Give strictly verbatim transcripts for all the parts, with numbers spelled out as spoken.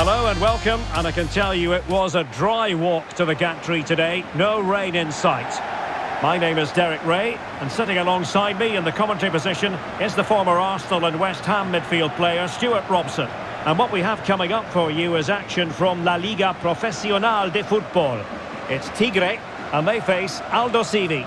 Hello and welcome, and I can tell you it was a dry walk to the gantry today, no rain in sight. My name is Derek Ray, and sitting alongside me in the commentary position is the former Arsenal and West Ham midfield player Stuart Robson. And what we have coming up for you is action from La Liga Profesional de Football. It's Tigre, and they face Aldosivi.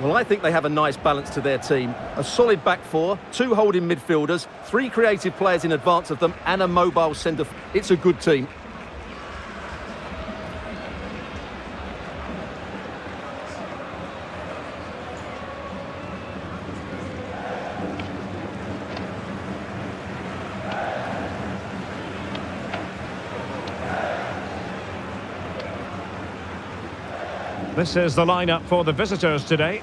Well, I think they have a nice balance to their team. A solid back four, two holding midfielders, three creative players in advance of them, and a mobile sender. It's a good team. This is the lineup for the visitors today.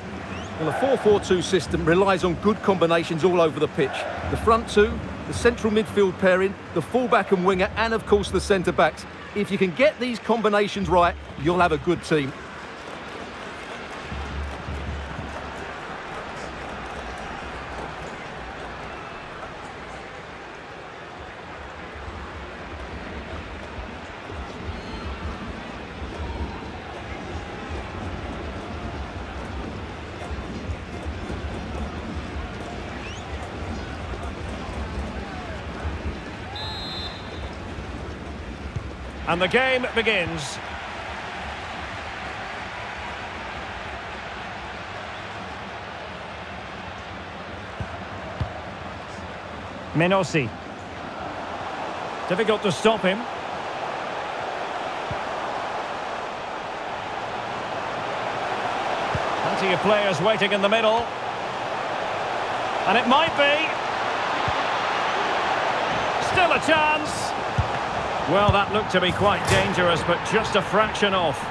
Well, the four four two system relies on good combinations all over the pitch. The front two, the central midfield pairing, the fullback and winger, and of course the centre-backs. If you can get these combinations right, you'll have a good team. And the game begins. Menossi. Difficult to stop him. Plenty of players waiting in the middle. And it might be. Still a chance. Well, that looked to be quite dangerous, but just a fraction off.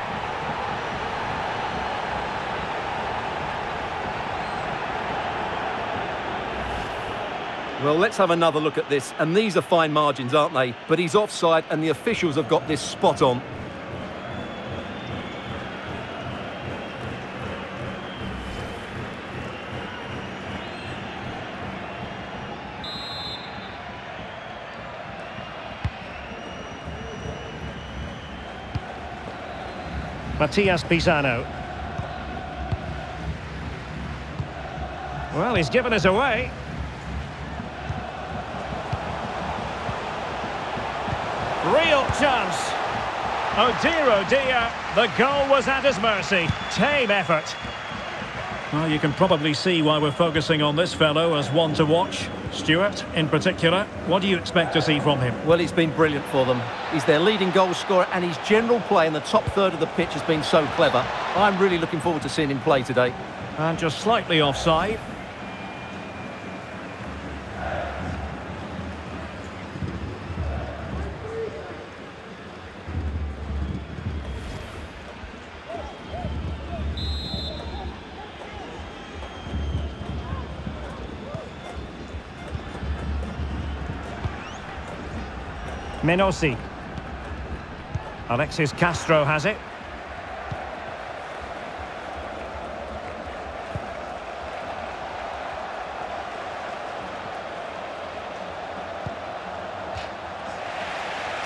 Well, let's have another look at this. And these are fine margins, aren't they? But he's offside, and the officials have got this spot on. Matias Pisano. Well, he's given us away. Real chance. Oh dear, oh dear. The goal was at his mercy. Tame effort. Well, you can probably see why we're focusing on this fellow as one to watch. Stuart, in particular, what do you expect to see from him? Well, he's been brilliant for them. He's their leading goal scorer, and his general play in the top third of the pitch has been so clever. I'm really looking forward to seeing him play today. And just slightly offside. Menossi. Alexis Castro has it.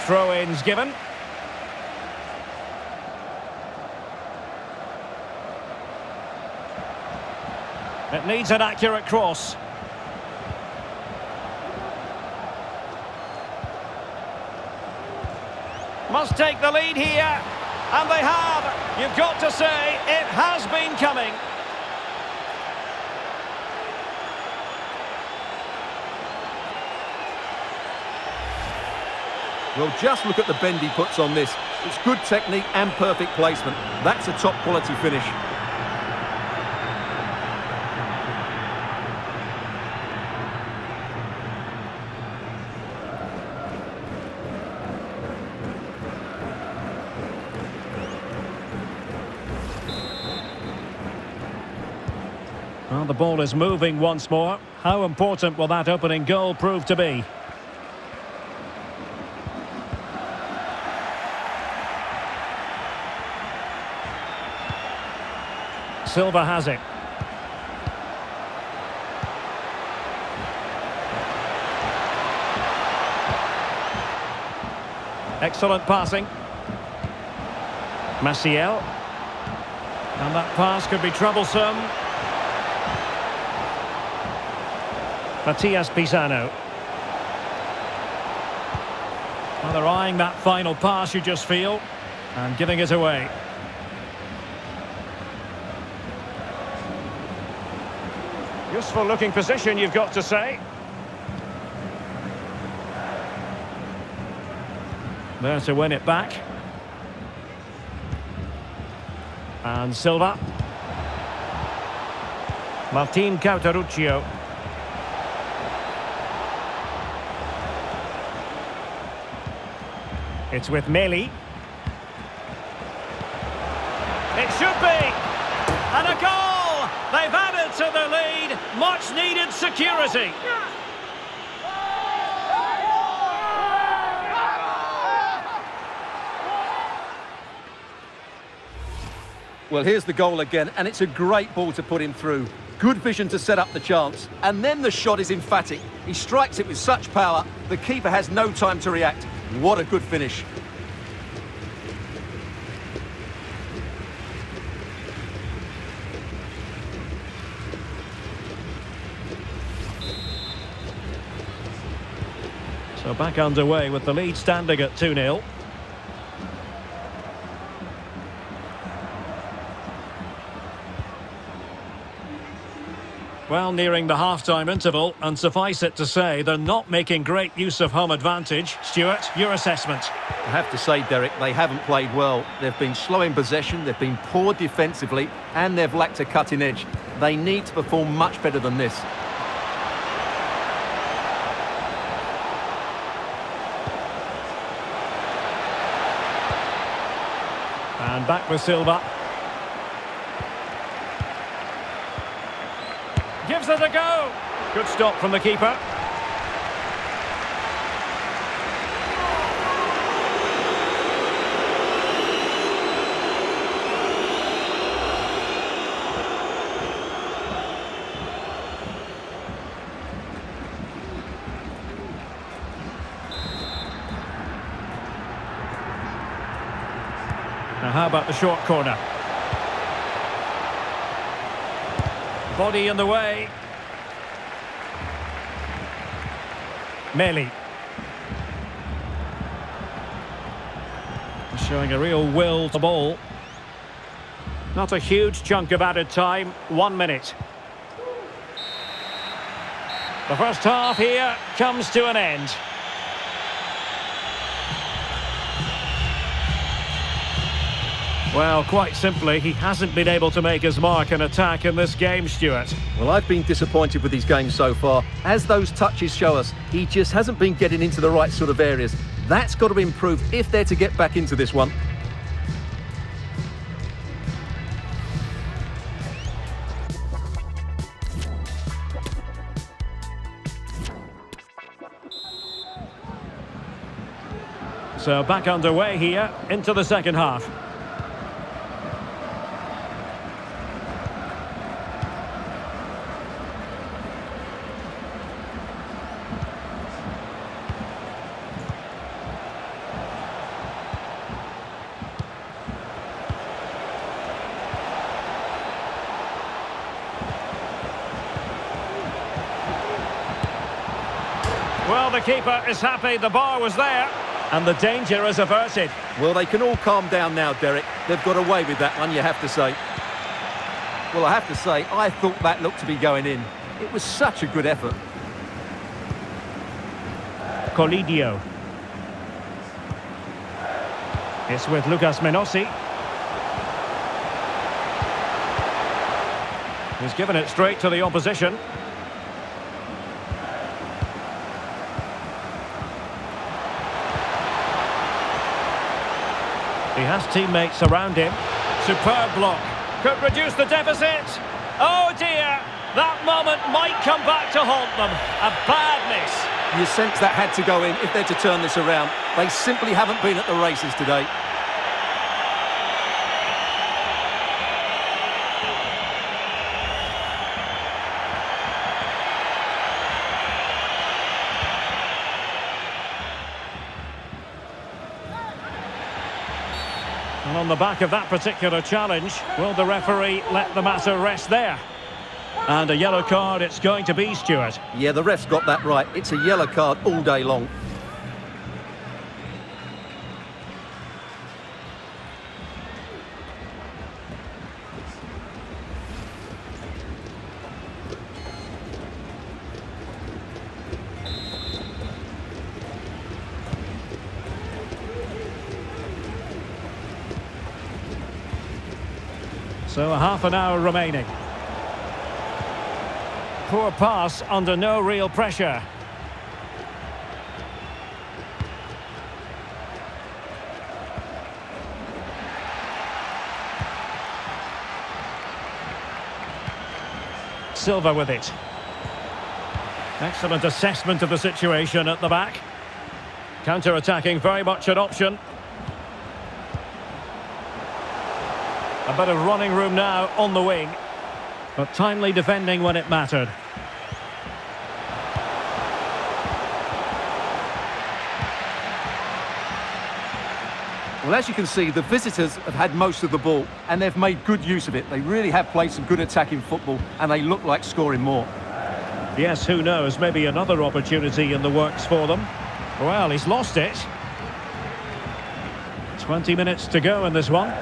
Throw-ins given. It needs an accurate cross. Must take the lead here, and they have. You've got to say, it has been coming. Well, just look at the bend he puts on this. It's good technique and perfect placement. That's a top quality finish. Well, the ball is moving once more. How important will that opening goal prove to be? Silva has it. Excellent passing. Massiel. And that pass could be troublesome. Matias Pisano. Well, they're eyeing that final pass, you just feel, and giving it away. Useful looking position, you've got to say. There to win it back. And Silva. Martin Cauteruccio. It's with Melly. It should be! And a goal! They've added to the lead. Much needed security. Well, here's the goal again, and it's a great ball to put him through. Good vision to set up the chance, and then the shot is emphatic. He strikes it with such power, the keeper has no time to react. What a good finish. So back underway with the lead standing at two nil. Well, nearing the half-time interval, and suffice it to say, they're not making great use of home advantage. Stuart, your assessment? I have to say, Derek, they haven't played well. They've been slow in possession, they've been poor defensively, and they've lacked a cutting edge. They need to perform much better than this. And back with Silva. Gives it a go. Good stop from the keeper. Now, how about the short corner? Body in the way. Melly. Showing a real will to ball. Not a huge chunk of added time. One minute. The first half here comes to an end. Well, quite simply, he hasn't been able to make his mark and attack in this game, Stuart. Well, I've been disappointed with his game so far. As those touches show us, he just hasn't been getting into the right sort of areas. That's got to be improved if they're to get back into this one. So back underway here into the second half. Well, the keeper is happy, the bar was there, and the danger is averted. Well, they can all calm down now, Derek. They've got away with that one, you have to say. Well, I have to say, I thought that looked to be going in. It was such a good effort. Colidio. It's with Lucas Menossi. He's given it straight to the opposition. He has teammates around him. Superb block. Could reduce the deficit. Oh, dear. That moment might come back to haunt them. A bad miss. You sense that had to go in if they're to turn this around. They simply haven't been at the races today. And on the back of that particular challenge, will the referee let the matter rest there? And a yellow card it's going to be, Stuart. Yeah, the ref's got that right. It's a yellow card all day long. So a half an hour remaining. Poor pass under no real pressure. Silva with it. Excellent assessment of the situation at the back. Counter-attacking, very much an option. A bit of running room now on the wing, but timely defending when it mattered. Well, as you can see, the visitors have had most of the ball, and they've made good use of it. They really have played some good attacking football, and they look like scoring more. Yes, who knows, maybe another opportunity in the works for them. Well, he's lost it. twenty minutes to go in this one.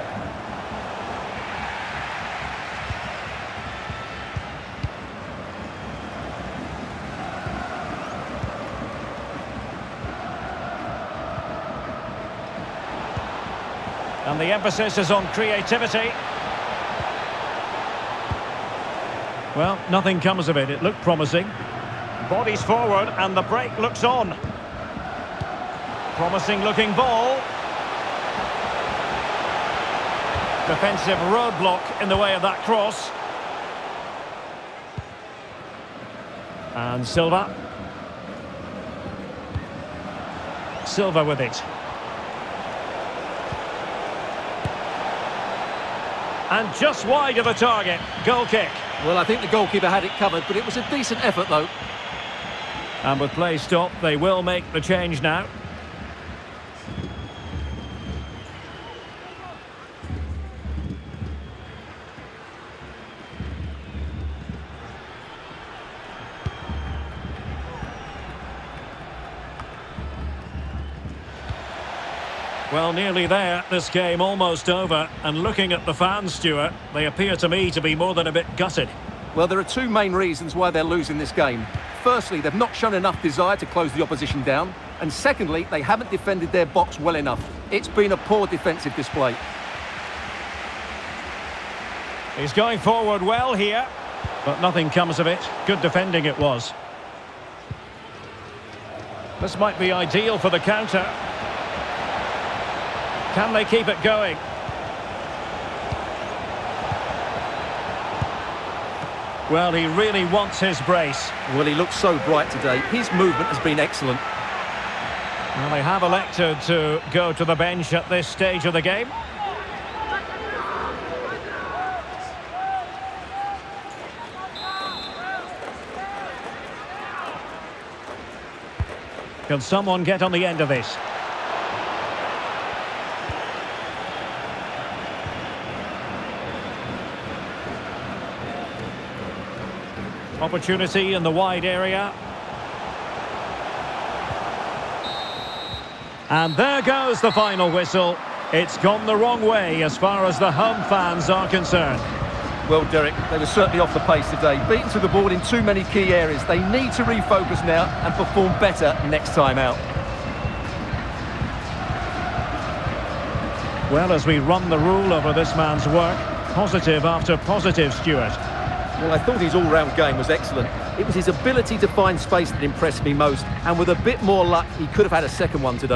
And the emphasis is on creativity. Well, nothing comes of it. It looked promising. Bodies forward and the break looks on. Promising looking ball. Defensive roadblock in the way of that cross. And Silva. Silva with it. And just wide of the target. Goal kick. Well, I think the goalkeeper had it covered, but it was a decent effort, though. And with play stopped, they will make the change now. Well, nearly there, this game almost over, and looking at the fans, Stuart, they appear to me to be more than a bit gutted. Well, there are two main reasons why they're losing this game. Firstly, they've not shown enough desire to close the opposition down, and secondly, they haven't defended their box well enough. It's been a poor defensive display. He's going forward well here, but nothing comes of it. Good defending it was. This might be ideal for the counter. Can they keep it going? Well, he really wants his brace. Well, he looks so bright today. His movement has been excellent. Well, they have elected to go to the bench at this stage of the game. Can someone get on the end of this? Opportunity in the wide area. And there goes the final whistle. It's gone the wrong way as far as the home fans are concerned. Well, Derek, they were certainly off the pace today. Beaten to the board in too many key areas. They need to refocus now and perform better next time out. Well, as we run the rule over this man's work, positive after positive, Stuart. Well, I thought his all-round game was excellent. It was his ability to find space that impressed me most, and with a bit more luck, he could have had a second one today.